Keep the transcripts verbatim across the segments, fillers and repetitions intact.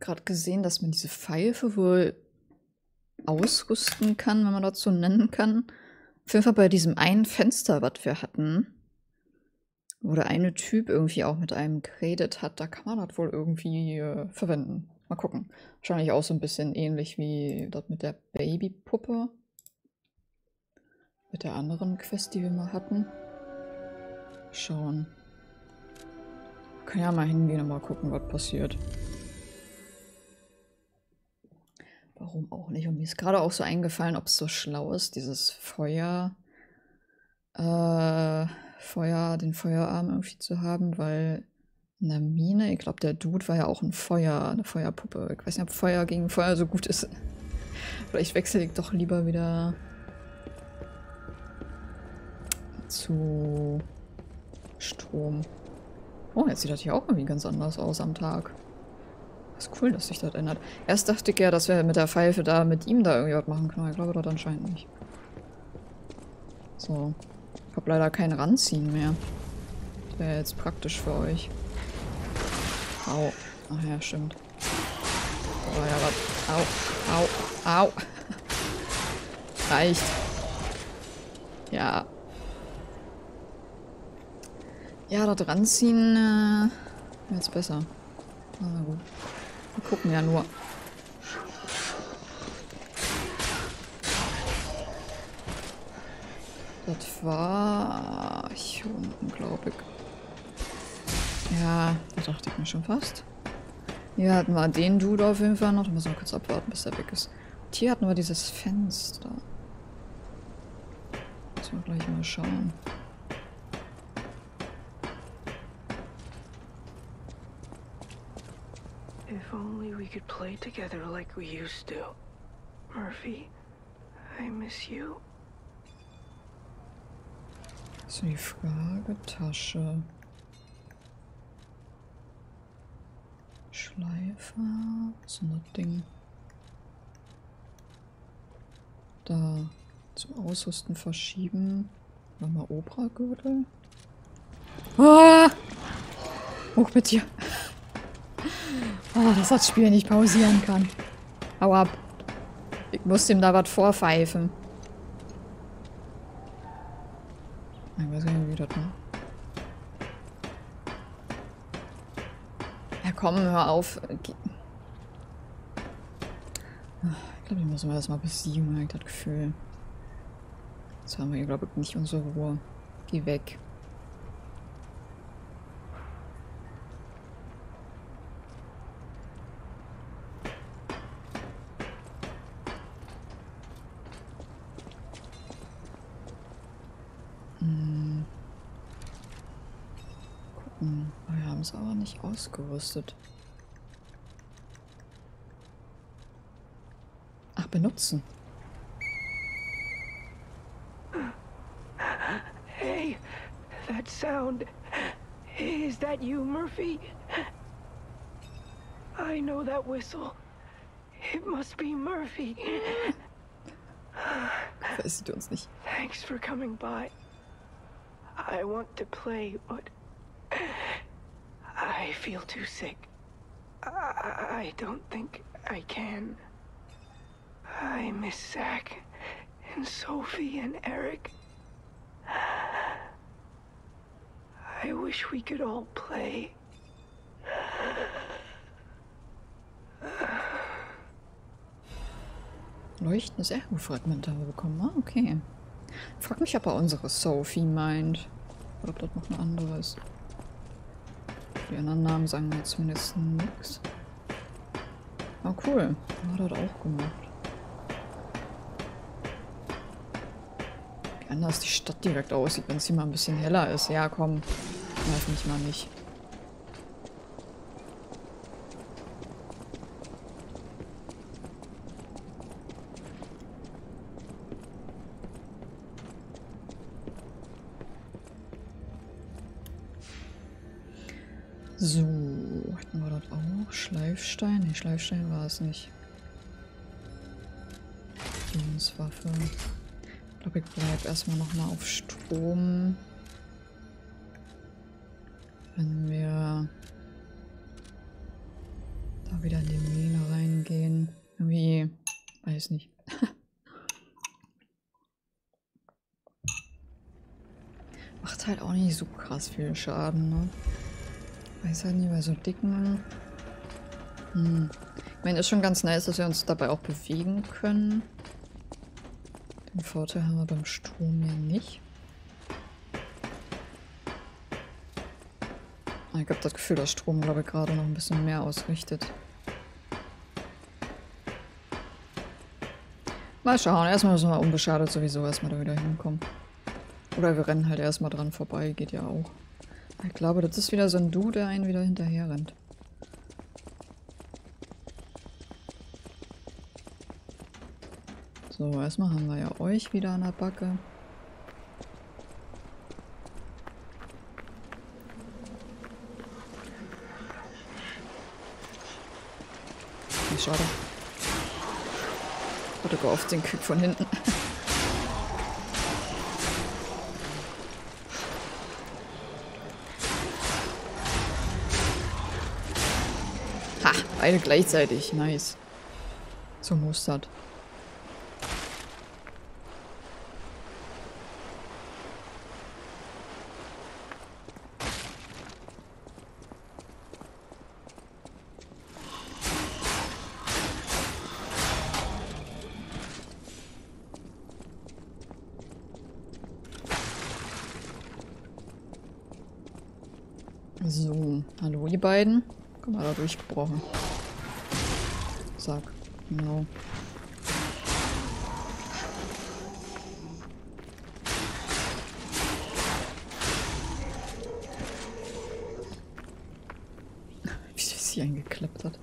gerade gesehen, dass man diese Pfeife wohl ausrüsten kann, wenn man das so nennen kann. Auf jeden Fall bei diesem einen Fenster, was wir hatten, wo der eine Typ irgendwie auch mit einem geredet hat, da kann man das wohl irgendwie äh, verwenden. Mal gucken. Wahrscheinlich auch so ein bisschen ähnlich wie das mit der Babypuppe. Mit der anderen Quest, die wir mal hatten. Schauen. Kann ja mal hingehen und mal gucken, was passiert. Warum auch nicht? Und mir ist gerade auch so eingefallen, ob es so schlau ist, dieses Feuer, äh, Feuer, den Feuerarm irgendwie zu haben, weil in der Mine, ich glaube, der Dude war ja auch ein Feuer, eine Feuerpuppe. Ich weiß nicht, ob Feuer gegen Feuer so gut ist. Vielleicht wechsle ich doch lieber wieder zu Strom. Oh, jetzt sieht das hier auch irgendwie ganz anders aus am Tag. Das ist cool, dass sich das ändert. Erst dachte ich ja, dass wir mit der Pfeife da mit ihm da irgendwie was machen können. Ich glaube, das anscheinend nicht. So. Ich habe leider kein Ranziehen mehr. Das wäre jetzt praktisch für euch. Au. Ach ja, stimmt. Da war ja was. Au. Au. Au. Reicht. Ja. Ja, da dran ziehen äh, jetzt besser. Na gut. Wir gucken ja nur. Das war hier unten, glaube ich. Ja, da dachte ich mir schon fast. Hier hatten wir den Dude auf jeden Fall noch. Da müssen wir kurz abwarten, bis er weg ist. Und hier hatten wir dieses Fenster. Müssen wir gleich mal schauen. If only we could play together like we used to. Murphy, I miss you. So, die Fragetasche. Schleifer. So ein Ding. Da. Zum Ausrüsten verschieben. Nochmal Obergürtel. Ah! Hoch mit dir. Oh, dass das Spiel nicht pausieren kann. Hau ab. Ich muss ihm da was vorpfeifen. Ich weiß nicht, wie das war. Ja komm, hör auf. Ich glaube, ich muss mal das mal besiegen, habe ich das Gefühl. Jetzt haben wir hier, glaube ich, nicht unsere Ruhe. Geh weg. Ausgerüstet. Ach, benutzen. Hey, that sound. Is that you, Murphy? I know that whistle. It must be Murphy. Das sieht uns nicht. Thanks for coming by. I want to play, but I feel too sick. I, I don't think I can. I miss Zach and Sophie and Eric. I wish we could all play. Leuchtendes Ergo-Fragment haben wir bekommen. Ah, okay. Frag mich, ob er unsere Sophie meint. Oder ob das noch eine andere ist. Die anderen Namen sagen mir zumindest nichts. Ah, cool. Ja, das hat auch gemacht. Wie anders die Stadt direkt aussieht, wenn es hier mal ein bisschen heller ist. Ja, komm. Nerv mich mal nicht. So, hatten wir dort auch Schleifstein? Ne, Schleifstein war es nicht. Dienstwaffe. Ich glaube, ich bleibe erstmal nochmal auf Strom. Wenn wir Mal wieder in die Mine reingehen. Irgendwie, weiß nicht. Macht halt auch nicht so krass viel Schaden, ne? Weiß halt nie, bei so dicken... Hm. Ich meine, ist schon ganz nice, dass wir uns dabei auch bewegen können. Den Vorteil haben wir beim Strom ja nicht. Ich habe das Gefühl, dass Strom, glaube ich, gerade noch ein bisschen mehr ausrichtet. Mal schauen. Erstmal müssen wir unbeschadet sowieso erstmal da wieder hinkommen. Oder wir rennen halt erstmal dran vorbei. Geht ja auch. Ich glaube, das ist wieder so ein Du, der einen wieder hinterher rennt. So, erstmal haben wir ja euch wieder an der Backe. Schade. Oder gar auf den Kick von hinten. Ha, beide gleichzeitig. Nice. So muss das. So, hallo die beiden. Komm mal da durchgebrochen. Zack. Genau. Wie sie sie eingeklappt hat.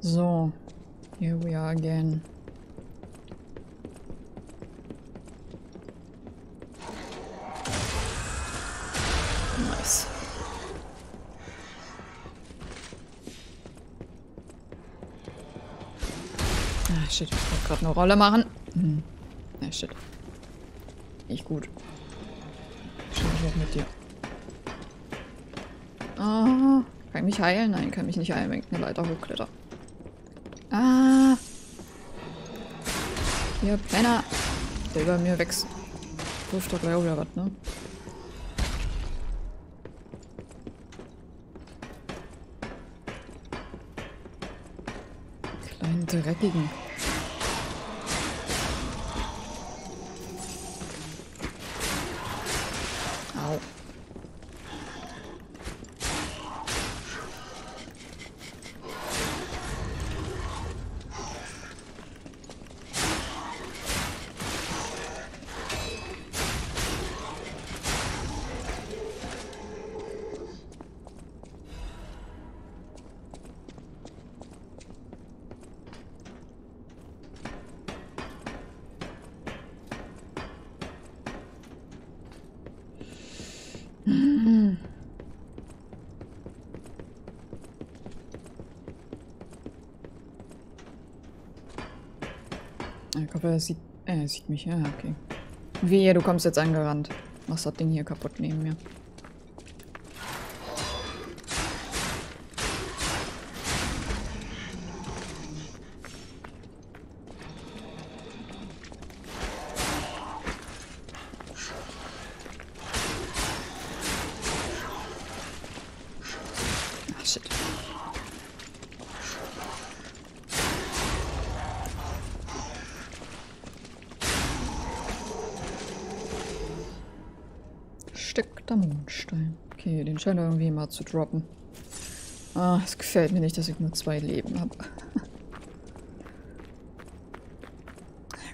So, here we are again. Nice. Ah, shit, ich wollte gerade eine Rolle machen. Hm. Ah, shit. Nicht gut. Ich schau auch mit dir. Ah, kann ich mich heilen? Nein, kann mich nicht heilen, wenn ich eine Leiter hochkletter. Ah! Hier, Penner! Der über mir wächst. Wirft doch gleich auch wieder was, ne? Kleinen Dreckigen. Au. Ich glaube, er sieht, äh, sieht mich. Ja, okay. Wehe, du kommst jetzt angerannt. Machst das Ding hier kaputt neben mir. Ach, shit. Der Mondstein. Okay, den scheint irgendwie mal zu droppen. Ah, es gefällt mir nicht, dass ich nur zwei Leben habe.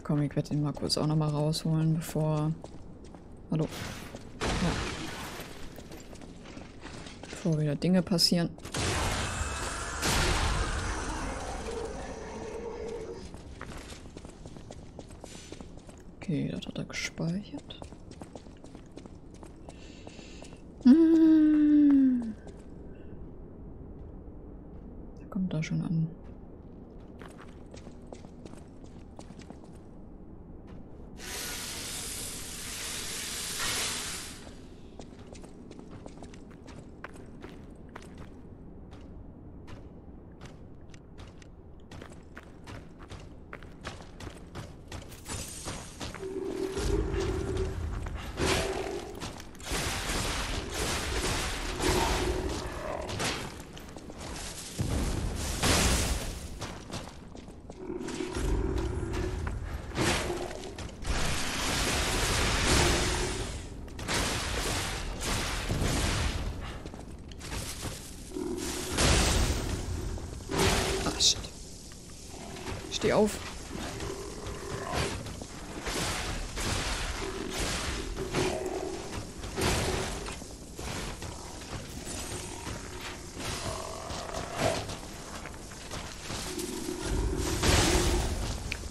Komm, ich werde den mal kurz auch nochmal rausholen, bevor... Hallo. Ja. Bevor wieder Dinge passieren. Okay, das hat er gespeichert. Da kommt da schon an. auf.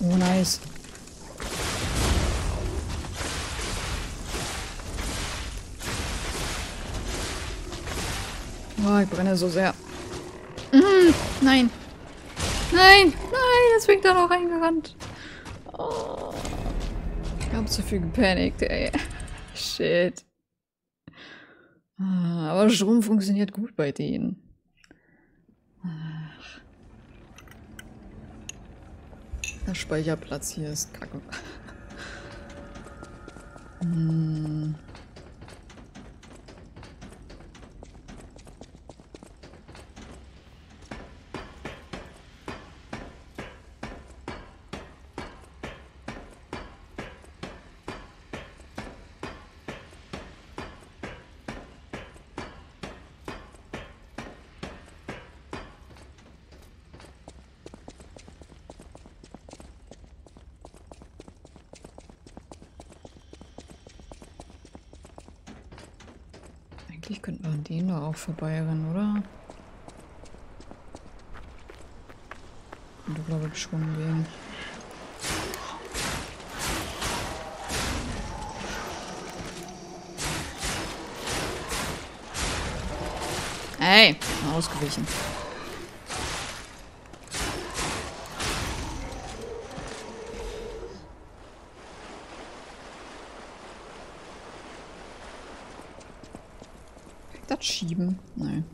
Oh, nice. Oh, ich brenne so sehr. Mm, nein. Nein, nein, das bin ich da noch reingerannt. Oh. Ich hab zu viel gepanikt, ey. Shit. Aber Strom funktioniert gut bei denen. Der Speicherplatz hier ist kacke. Hm. Eigentlich könnten wir an denen doch auch vorbeirennen, oder? Und ich glaube, geschwommen gehen. Ey, ausgewichen. Schieben? Nein.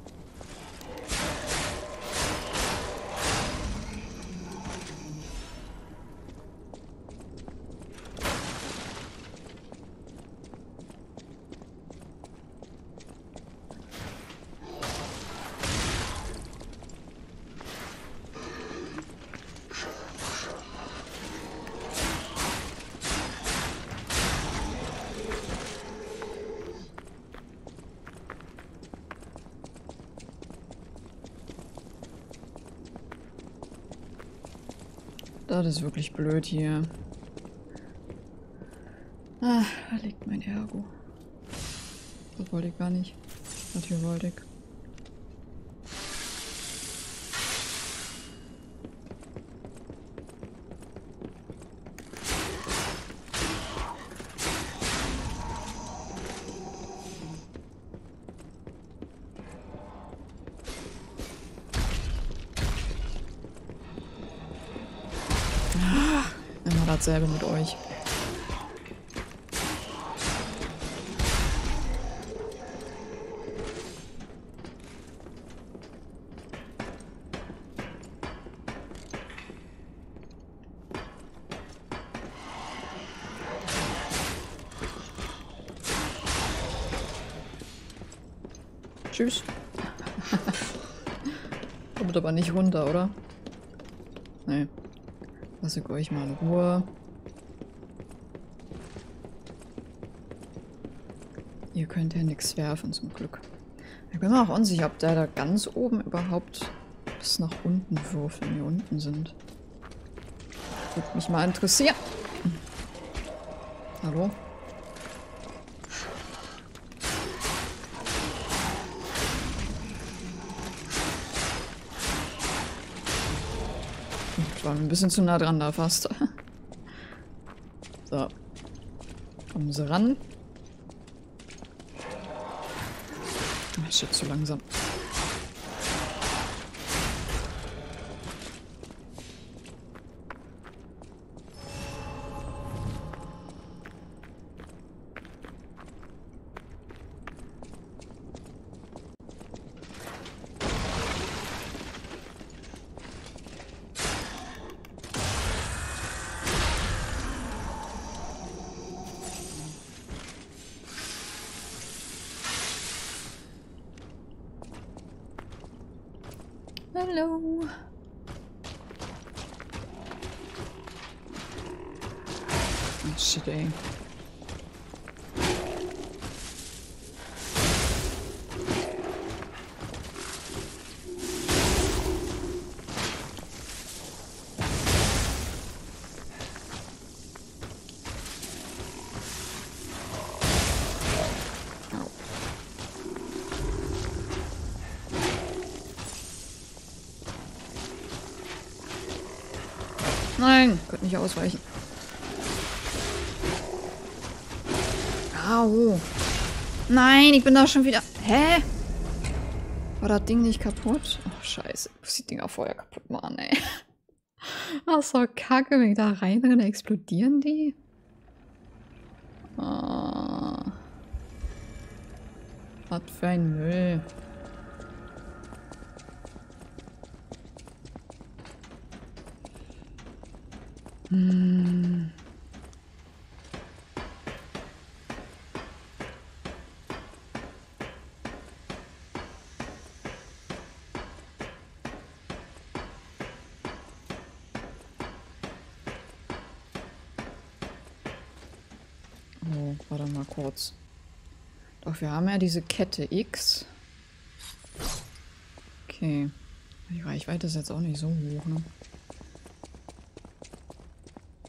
Das ist wirklich blöd hier. Ah, da liegt mein Ergo. Das wollte ich gar nicht. Das hier wollte ich. Dasselbe mit euch. Tschüss. Kommt aber nicht runter, oder? Nee. Lass ich euch mal in Ruhe. Ihr könnt ja nichts werfen, zum Glück. Ich bin mir auch unsicher, ob der da ganz oben überhaupt bis nach unten wirft, wenn wir unten sind. Würde mich mal interessieren. Hallo? Ich war ein bisschen zu nah dran da fast. So. Kommen sie ran. Das ist jetzt zu langsam. Hallo. Oh shit, ey. Nein, konnte nicht ausweichen. Au. Nein, ich bin da schon wieder... Hä? War das Ding nicht kaputt? Oh, scheiße. Ich muss die Dinger vorher kaputt machen, ey. Ach so, kacke. Wenn ich da reinrenne, explodieren die? Oh. Was für ein Müll. Hm. Oh, warte mal kurz. Doch, wir haben ja diese Kette X. Okay. Die Reichweite ist jetzt auch nicht so hoch, ne?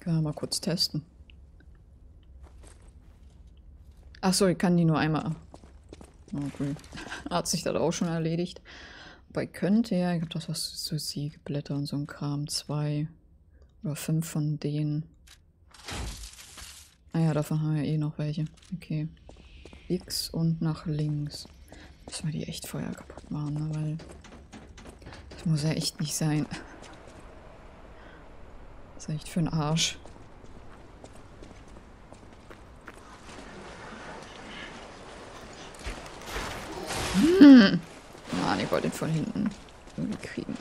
Können wir mal kurz testen. Achso, ich kann die nur einmal... Okay. Hat sich das auch schon erledigt. Wobei könnte ja... Ich hab das was zu Siegeblätter und so ein Kram. Zwei oder fünf von denen. Ah ja, davon haben wir eh noch welche. Okay. X und nach links. Müssen wir die echt vorher kaputt machen, ne? Weil... Das muss ja echt nicht sein. Das ist echt für einen Arsch. Hm. Mann, ich wollte ihn von hinten irgendwie kriegen.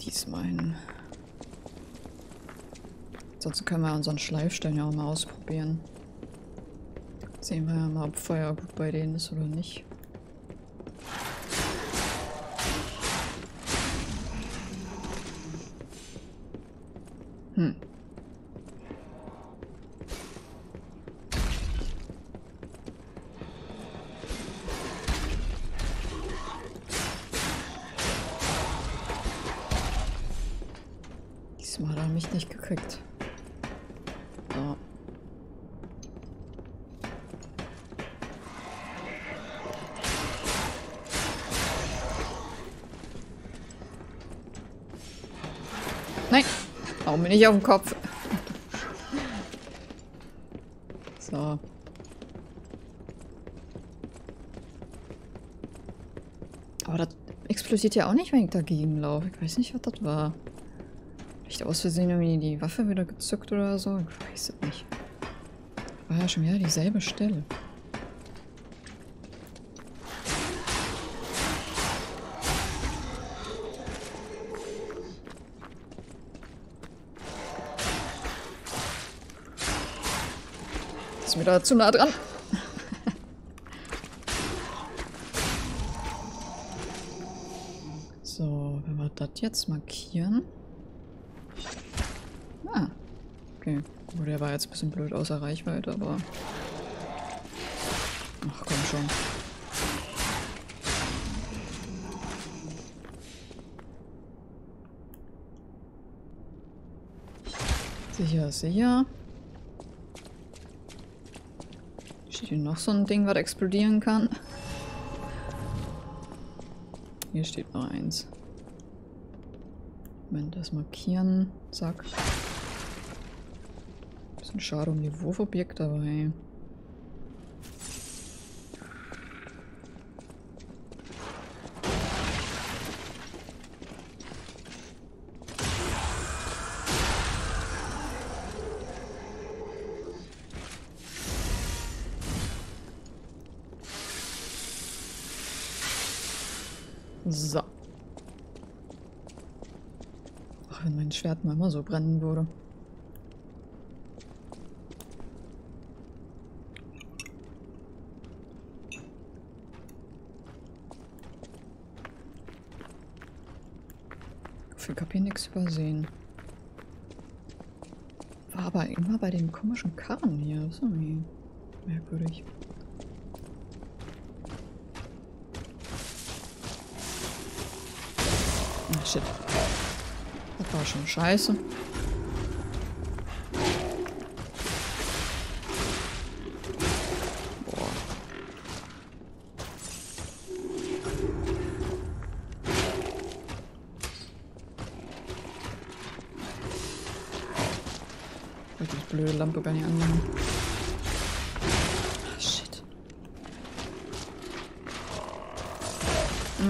Diesmal hin. Sonst können wir unseren Schleifstein ja auch mal ausprobieren. Sehen wir ja mal, ob Feuer gut bei denen ist oder nicht. Hm. Nicht auf dem Kopf. So. Aber das explodiert ja auch nicht, wenn ich dagegen laufe. Ich weiß nicht, was das war. Vielleicht aus Versehen irgendwie die Waffe wieder gezückt oder so. Ich weiß es nicht. War ja schon wieder dieselbe Stelle. Wieder zu nah dran. So, wenn wir das jetzt markieren. Ah, okay. Oh, der war jetzt ein bisschen blöd außer Reichweite, aber... Ach, komm schon. Sicher, sicher. Hier noch so ein Ding, was explodieren kann. Hier steht noch eins. Moment, das markieren. Zack. Bisschen schade um die Wurfobjekte, aber hey. So. Ach, wenn mein Schwert mal immer so brennen würde. Ich hab hier nichts übersehen. War aber immer bei den komischen Karren hier. Das ist irgendwie merkwürdig. Ach, shit. Das war schon scheiße. Lampe gar nicht anmachen. Ah, shit.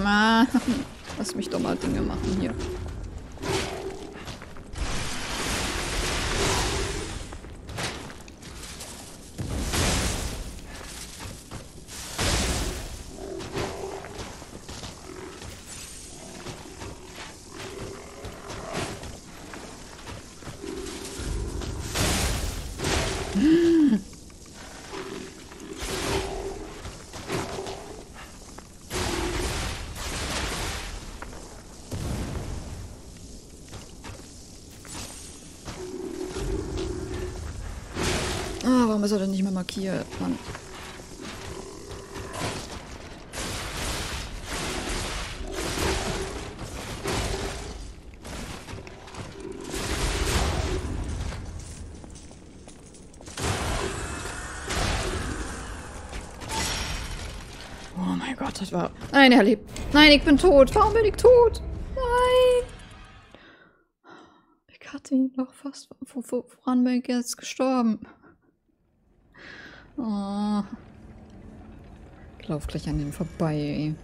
Mann, lass mich doch mal Dinge machen hier. Warum ist er denn nicht mehr markiert, Mann? Oh mein Gott, das war... Nein, er lebt. Nein, ich bin tot. Warum bin ich tot? Nein! Ich hatte ihn doch fast... Woran bin ich jetzt gestorben? Oh. Ich lauf gleich an ihm vorbei, ey.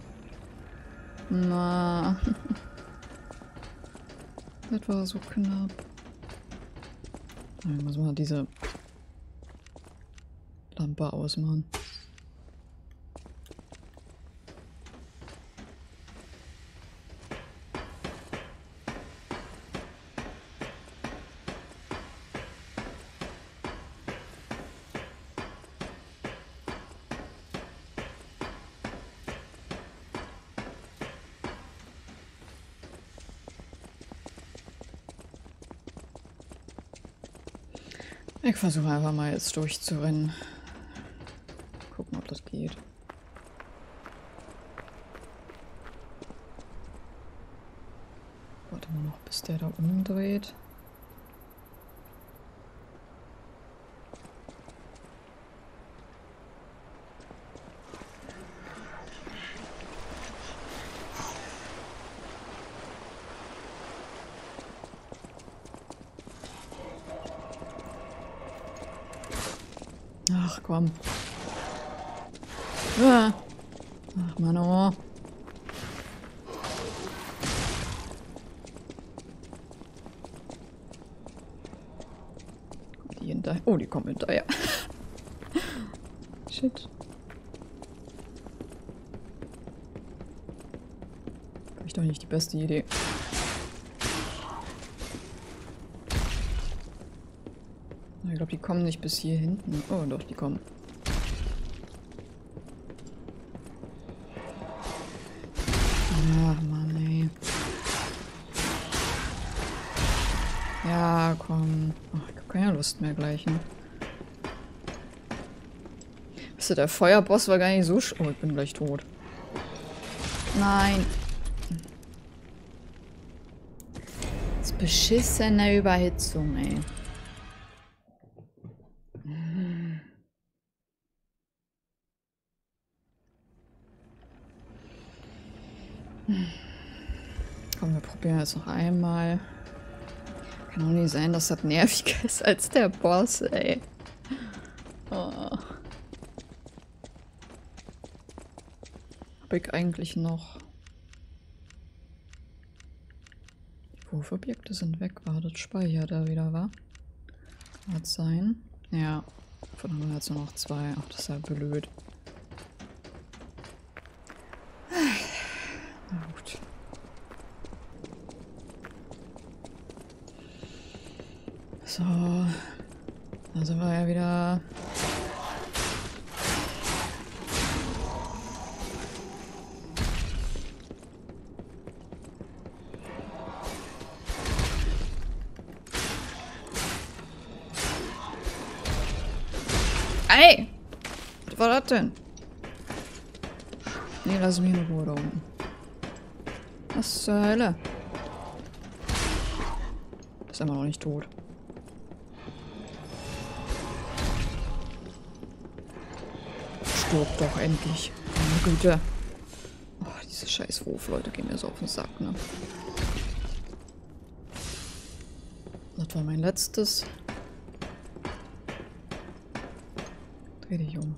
Na. Das war so knapp. Ich muss mal diese Lampe ausmachen. Ich versuche einfach mal jetzt durchzurennen. Gucken, ob das geht. Warte mal noch, bis der da umdreht. Ach komm. Ah. Ach Mann, oh. Die hinterher. Oh, die kommen hinterher. Shit. Hab ich doch nicht die beste Idee. Ich glaube, die kommen nicht bis hier hinten. Oh, doch, die kommen. Ach, Mann, ey. Ja, komm. Oh, ich habe keine Lust mehr gleich, ne? Wisst ihr, der Feuerboss war gar nicht so sch... Oh, ich bin gleich tot. Nein. Das ist beschissene Überhitzung, ey. Komm, wir probieren jetzt noch einmal. Kann auch nicht sein, dass das nerviger ist als der Boss, ey. Oh. Hab ich eigentlich noch... Die Wurfobjekte sind weg. War das Speicher da wieder, wa? Hat's sein. Ja. Von haben wir jetzt nur noch zwei. Ach, das ist ja blöd. Na gut. So. Dann sind wir ja wieder... Ey! Was war das denn? Nee, lass mich in Ruhe da unten. Was zur Hölle? Ist immer noch nicht tot. Stirb doch endlich. Meine Güte. Oh, diese scheiß Wurf, Leute, gehen mir so auf den Sack, ne? Das war mein letztes. Dreh dich um.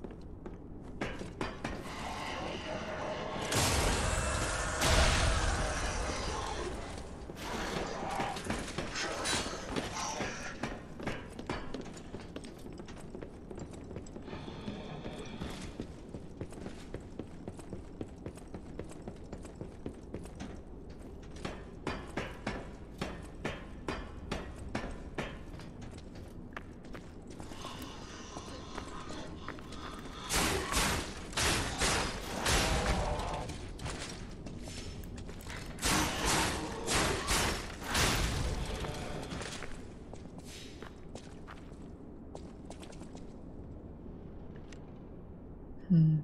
Hm.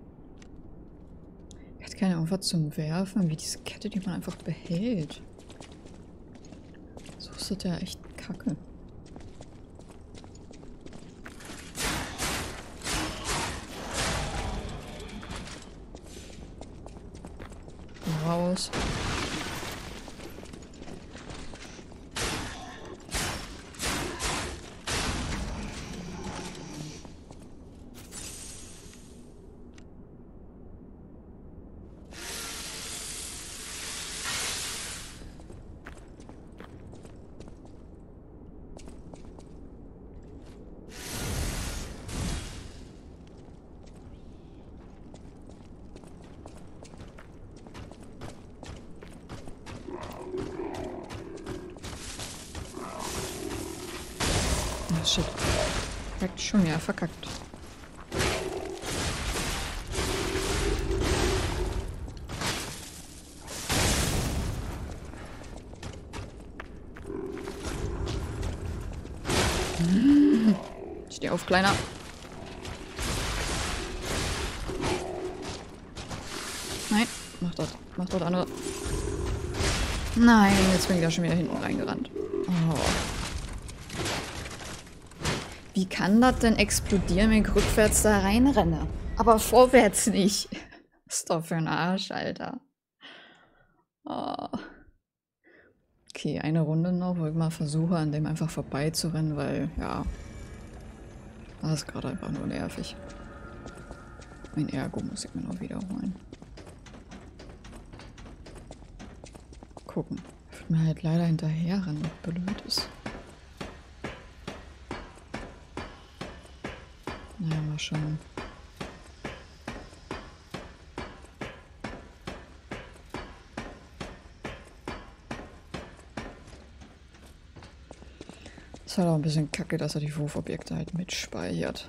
Ich hätte keine Aufwand zum Werfen, wie diese Kette, die man einfach behält. So ist das ja echt kacke. Raus. Shit. Verkackt schon, ja, verkackt. Hm. Steh auf, Kleiner. Nein, mach dort. Mach dort andere. Nein, jetzt bin ich da schon wieder hinten reingerannt. Oh. Wie kann das denn explodieren, wenn ich rückwärts da reinrenne? Aber vorwärts nicht. Das ist doch für ein Arsch, Alter. Oh. Okay, eine Runde noch, wo ich mal versuche, an dem einfach vorbeizurennen, weil, ja. Das ist gerade einfach nur nervig. Mein Ergo muss ich mir noch wiederholen. Gucken. Ich würde mir halt leider hinterherrennen, was blöd ist. Ja, mal schauen. Ist halt auch ein bisschen kacke, dass er die Wurfobjekte halt mitspeichert.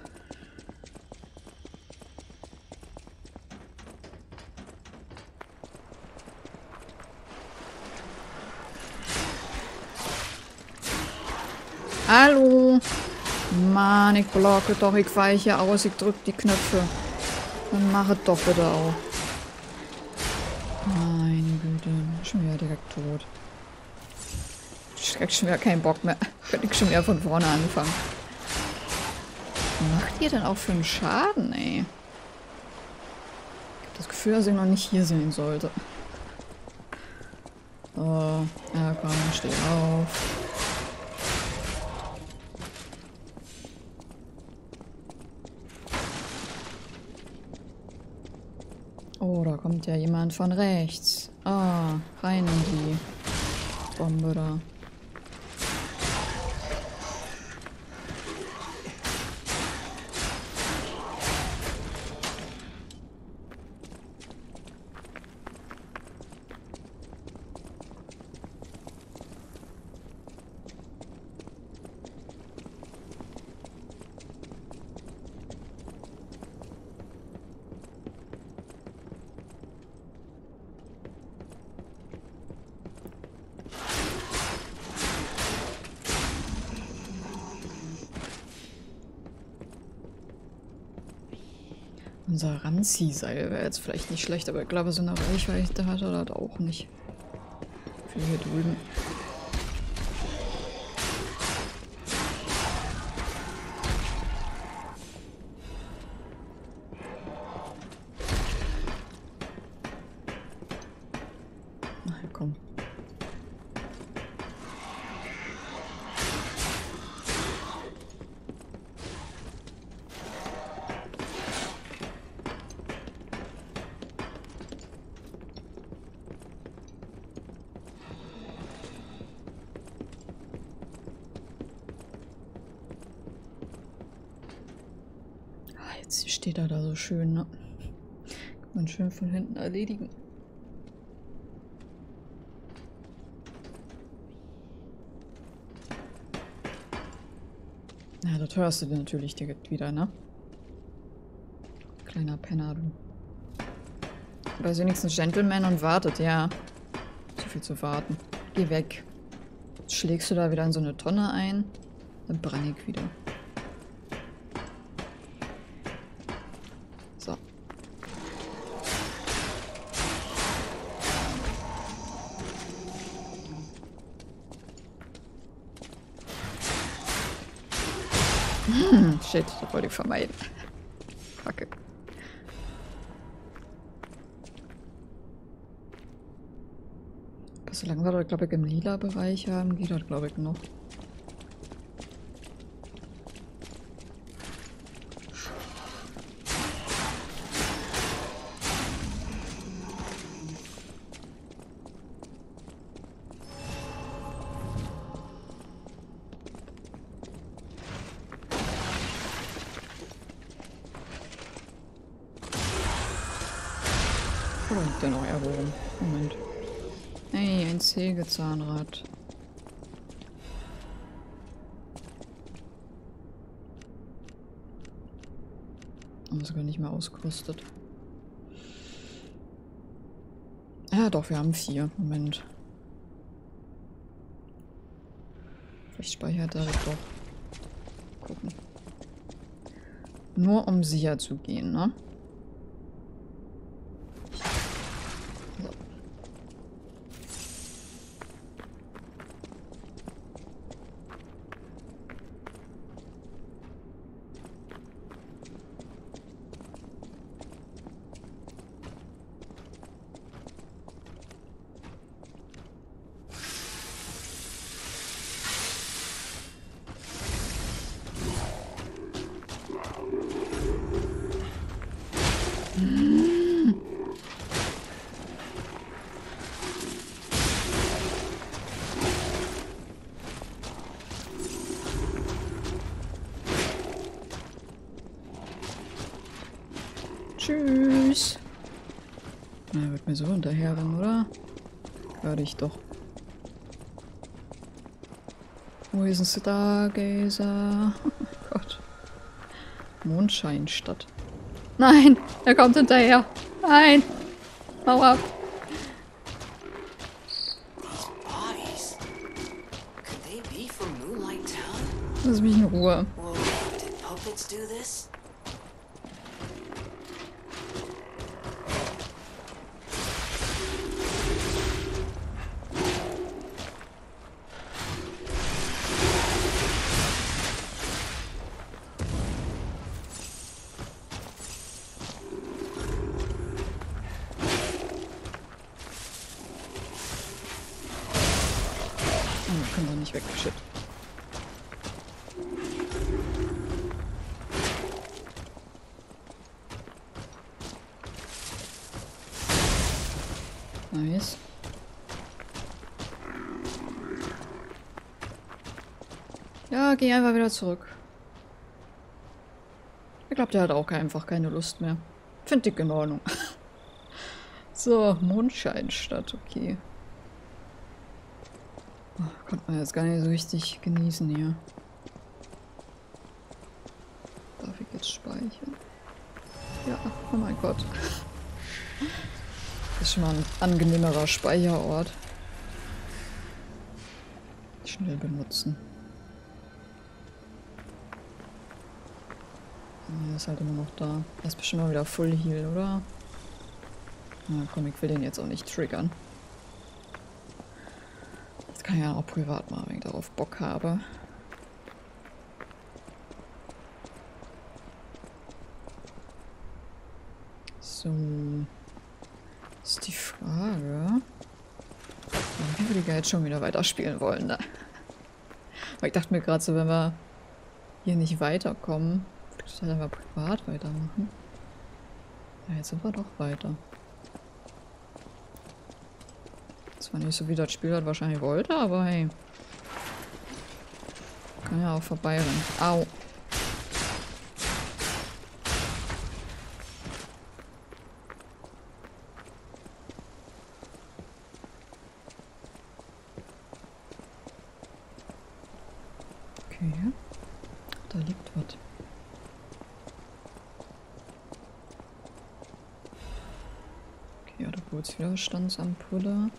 Hallo! Mann, ich blocke doch, ich weiche aus, ich drück die Knöpfe. Dann mach es doch bitte auch. Meine Güte, schon wieder direkt tot. Ich hab schon wieder keinen Bock mehr. Könnte ich schon wieder von vorne anfangen. Was macht ihr denn auch für einen Schaden, ey? Ich hab das Gefühl, dass ich noch nicht hier sein sollte. So, ja komm, steh auf. Oh, da kommt ja jemand von rechts. Ah, rein in die Bombe da. Unser Ranzi-Seil wäre jetzt vielleicht nicht schlecht, aber ich glaube, so eine Reichweite hat er das auch nicht. Für hier drüben. Jetzt steht er da so schön, ne? Kann man schön von hinten erledigen. Na, das hörst du natürlich direkt wieder, ne? Kleiner Penner, du. Aber ist wenigstens Gentleman und wartet, ja. Zu viel zu warten. Geh weg. Jetzt schlägst du da wieder in so eine Tonne ein, dann brenne ich wieder. Shit, das wollte ich vermeiden. Fuck. So lange war das, glaube ich, im lila Bereich haben, geht das, glaube ich, noch. Oder liegt da noch irgendwo rum? Moment. Hey, ein Sägezahnrad. Haben wir sogar nicht mehr ausgerüstet. Ja doch, wir haben vier. Moment. Vielleicht speichert er das doch. Gucken. Nur um sicher zu gehen, ne? Tschüss. Na, wird mir so hinterherrennen, oder? Hör ich doch. Wo ist ein Stargazer? Oh Gott. Mondscheinstadt. Nein, er kommt hinterher. Nein. Hau ab. Lass mich in Ruhe. Kann doch nicht weg, shit. Nice. Ja, geh einfach wieder zurück. Ich glaube, der hat auch einfach keine Lust mehr. Finde ich in Ordnung. So, Mondscheinstadt, okay. Konnte man jetzt gar nicht so richtig genießen hier. Darf ich jetzt speichern? Ja, oh mein Gott. Das ist schon mal ein angenehmerer Speicherort. Schnell benutzen. Er ist halt immer noch da. Er ist bestimmt mal wieder Full Heal, oder? Na komm, ich will den jetzt auch nicht triggern. Das kann ich ja auch privat machen, wenn ich darauf Bock habe. So. Das ist die Frage. Wie würde ich jetzt schon wieder weiterspielen wollen, ne? Weil ich dachte mir gerade so, wenn wir hier nicht weiterkommen, würde ich halt einfach privat weitermachen. Ja, jetzt sind wir doch weiter. Das war nicht so, wie das Spiel das wahrscheinlich wollte, aber hey. Kann ja auch vorbeirennen. Au! Widerstandsampulle.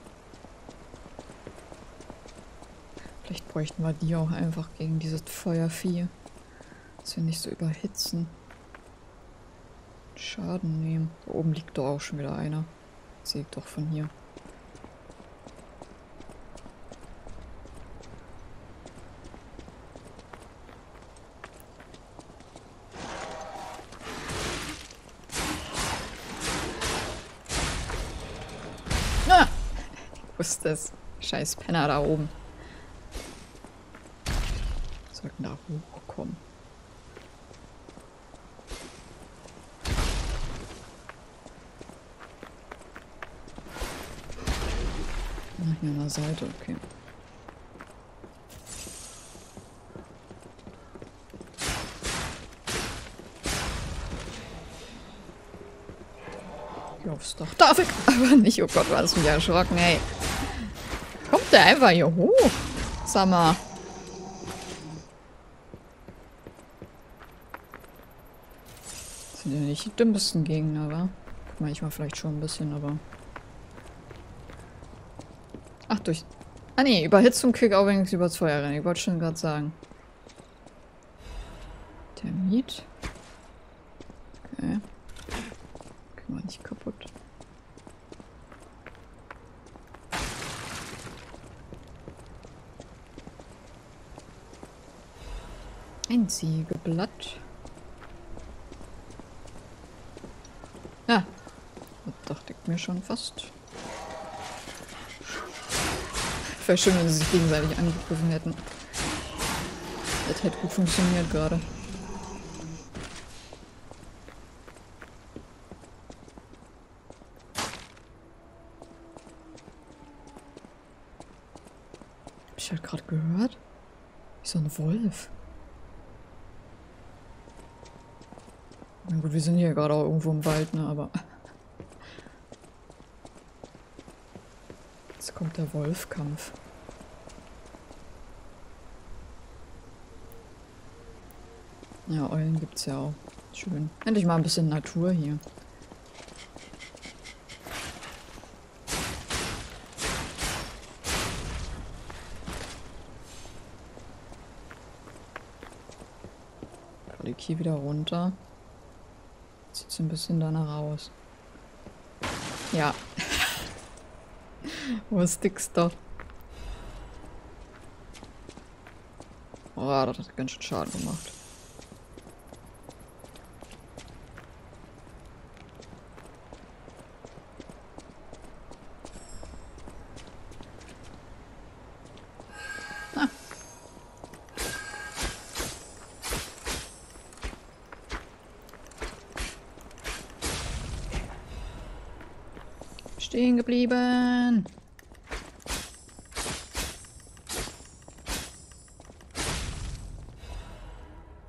Vielleicht bräuchten wir die auch einfach gegen dieses Feuervieh. Dass wir nicht so überhitzen. Schaden nehmen. Da oben liegt doch auch schon wieder einer. Das sehe ich doch von hier. Das scheiß Penner da oben. Wir sollten da hochkommen. Ach, hier an der Seite, okay. Ich hoffe es doch. Darf ich? Aber nicht, oh Gott, war das mich erschrocken, ey. Kommt der einfach hier hoch? Sag mal. Das sind ja nicht die dümmsten Gegner, wa? Manchmal vielleicht schon ein bisschen, aber... Ach, durch... Ah ne, Überhitzung krieg auch wenigstens übers Feuer rein. Ich wollte schon gerade sagen. Termit. Okay. Kriegen wir nicht kaputt. Ein Siegeblatt. Ja. Das dachte ich mir schon fast. Wäre schön, wenn sie sich gegenseitig angegriffen hätten. Das hätte gut funktioniert gerade. Hab ich halt gerade gehört? Wie so ein Wolf. Na gut, wir sind hier gerade auch irgendwo im Wald, ne, aber... Jetzt kommt der Wolfkampf. Ja, Eulen gibt's ja auch. Schön. Endlich mal ein bisschen Natur hier. Falle ich hier wieder runter. Sieht so ein bisschen danach aus. Ja. Wo stickst du? Oh, das hat ganz schön Schaden gemacht. Stehen geblieben.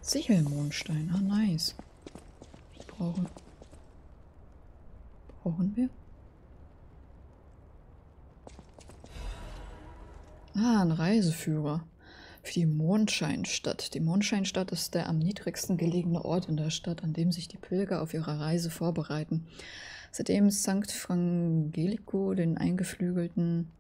Sichelmondstein. Ah, nice. Ich brauche... Brauchen wir? Ah, ein Reiseführer. Für die Mondscheinstadt. Die Mondscheinstadt ist der am niedrigsten gelegene Ort in der Stadt, an dem sich die Pilger auf ihre Reise vorbereiten. Seitdem Sankt Frangelico den eingeflügelten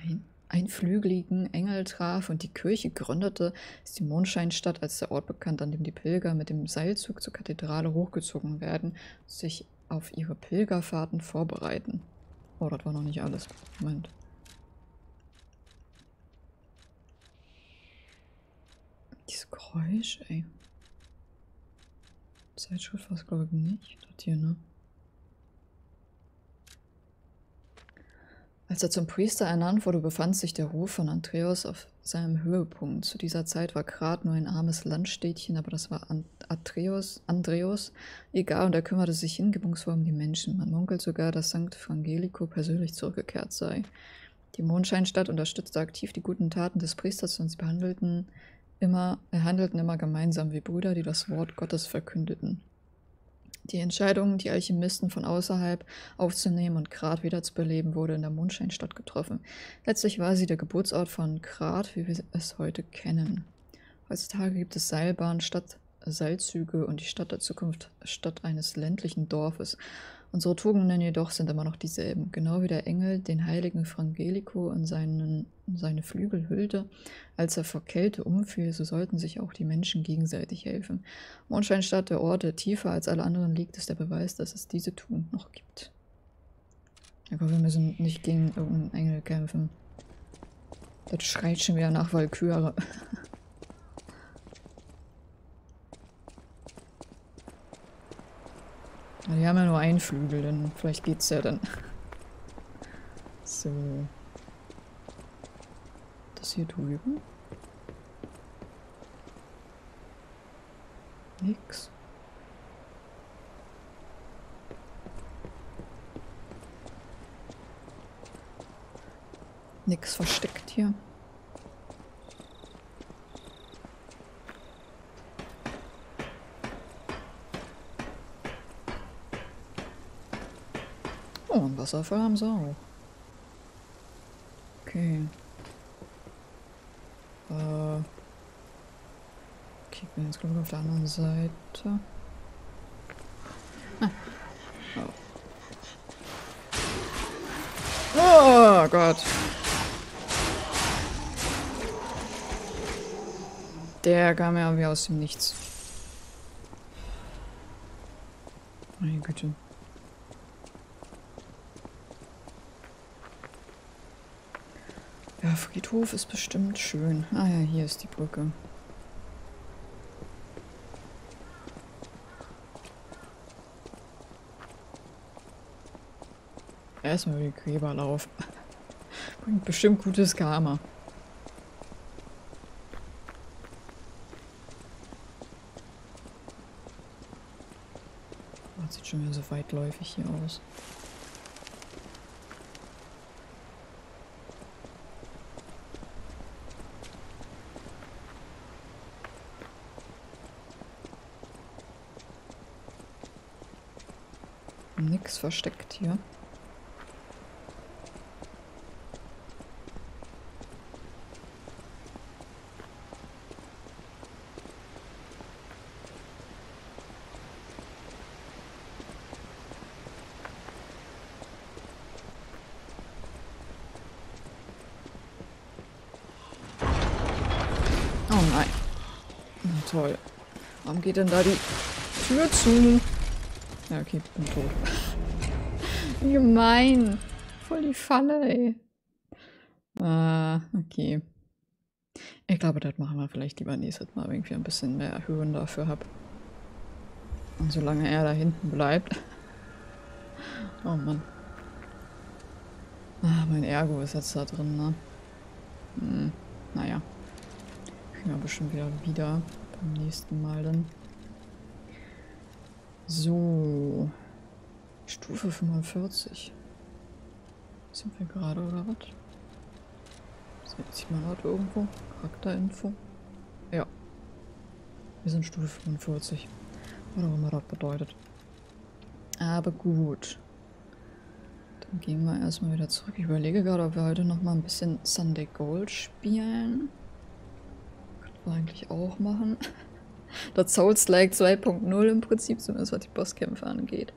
ein, einflügeligen Engel traf und die Kirche gründete, ist die Mondscheinstadt als der Ort bekannt, an dem die Pilger mit dem Seilzug zur Kathedrale hochgezogen werden und sich auf ihre Pilgerfahrten vorbereiten. Oh, das war noch nicht alles. Moment. Dieses Geräusch, ey. Zeitschrift war es, glaube ich, nicht. Das hier, ne? Als er zum Priester ernannt wurde, befand sich der Hof von Andreas auf seinem Höhepunkt. Zu dieser Zeit war Krat nur ein armes Landstädtchen, aber das war Andreas, Andreas egal, und er kümmerte sich hingebungsvoll um die Menschen. Man munkelt sogar, dass Sankt Frangelico persönlich zurückgekehrt sei. Die Mondscheinstadt unterstützte aktiv die guten Taten des Priesters und sie behandelten immer, handelten immer gemeinsam wie Brüder, die das Wort Gottes verkündeten. Die Entscheidung, die Alchemisten von außerhalb aufzunehmen und Krat wieder zu beleben, wurde in der Mondscheinstadt getroffen. Letztlich war sie der Geburtsort von Krat, wie wir es heute kennen. Heutzutage gibt es Seilbahnen, Stadt, Seilzüge und die Stadt der Zukunft statt eines ländlichen Dorfes. Unsere Tugenden jedoch sind immer noch dieselben. Genau wie der Engel den heiligen Frangelico in seinen, seine Flügel hüllte, als er vor Kälte umfiel, so sollten sich auch die Menschen gegenseitig helfen. Mondscheinstadt, der Ort, der tiefer als alle anderen liegt, ist der Beweis, dass es diese Tugend noch gibt. Ich glaube, wir müssen nicht gegen irgendeinen Engel kämpfen. Das schreit schon wieder nach Walküre. Die haben ja nur einen Flügel, dann vielleicht geht's ja dann. So. Das hier drüben? Nix. Nix versteckt hier. Wasserfall haben sie auch. Okay. Äh. Okay, bin jetzt, glaube ich, auf der anderen Seite. Ah. Oh. Oh Gott. Der kam ja wie aus dem Nichts. Meine Güte. Der Friedhof ist bestimmt schön. Ah ja, hier ist die Brücke. Erstmal über die Gräber laufen. Bringt bestimmt gutes Karma. Das sieht schon wieder so weitläufig hier aus. Nix versteckt hier. Oh nein. Oh, toll. Warum geht denn da die Tür zu? Ja, okay, ich bin tot. Gemein. Voll die Falle, ey. Ah, okay. Ich glaube, das machen wir vielleicht lieber nächstes Mal, wenn ich ein bisschen mehr Höhen dafür habe. Und solange er da hinten bleibt. Oh Mann. Ah, mein Ergo ist jetzt da drin, ne? Hm, naja. Kriegen wir bestimmt wieder wieder beim nächsten Mal dann. So. Stufe fünfundvierzig. Sind wir gerade oder was? Sieht man das irgendwo? Charakterinfo? Ja. Wir sind Stufe fünfundvierzig. Oder was immer das bedeutet. Aber gut. Dann gehen wir erstmal wieder zurück. Ich überlege gerade, ob wir heute nochmal ein bisschen Sunday Gold spielen. Können wir eigentlich auch machen. Das Souls-like zwei punkt null im Prinzip, zumindest was die Bosskämpfe angeht.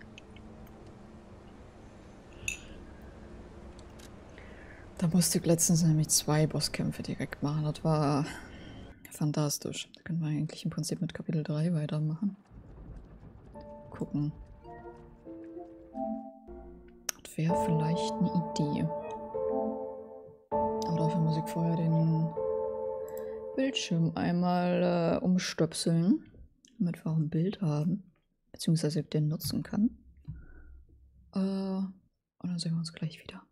Da musste ich letztens nämlich zwei Bosskämpfe direkt machen. Das war fantastisch. Da können wir eigentlich im Prinzip mit Kapitel drei weitermachen. Gucken. Das wäre vielleicht eine Idee. Aber dafür muss ich vorher den Bildschirm einmal äh, umstöpseln, damit wir auch ein Bild haben, beziehungsweise ich den nutzen kann. Äh, und dann sehen wir uns gleich wieder.